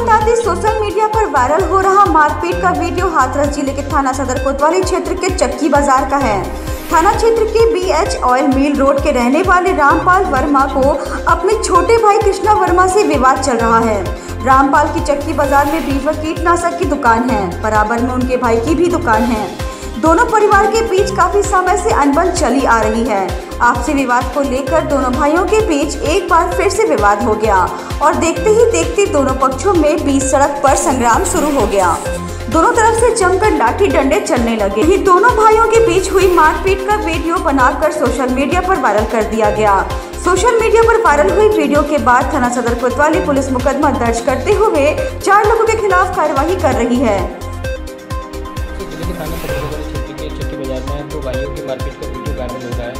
बता दें, social media पर वायरल हो रहा मारपीट का वीडियो हाथरस जिले के थाना सदर कोतवाली क्षेत्र के चक्की बाजार का है। थाना क्षेत्र के बीएच ऑयल मिल रोड के रहने वाले रामपाल वर्मा को अपने छोटे भाई कृष्णा वर्मा से विवाद चल रहा है। रामपाल की चक्की बाजार में बीच में कीटनाशक की दुकान है, बराबर में उनके भाई की भी दुकान है। दोनों परिवार के बीच काफी समय से अनबन चली आ रही है। आपसी विवाद को लेकर दोनों भाइयों के बीच एक बार फिर से विवाद हो गया और देखते ही देखते दोनों पक्षों में बीच सड़क पर संग्राम शुरू हो गया। दोनों तरफ से जमकर लाठी डंडे चलने लगे। यही दोनों भाइयों के बीच हुई मारपीट का वीडियो बनाकर सोशल मीडिया पर वायरल कर दिया गया। सोशल मीडिया पर वायरल हुई वीडियो के बाद थाना सदर कोतवाली पुलिस मुकदमा दर्ज करते हुए 4 लोगों के खिलाफ कार्रवाई कर रही है। थाना सदर कोतवाली के चिट्टी बाजार में दो भाइयों की मारपीट का वीडियो वायरल हो गया है।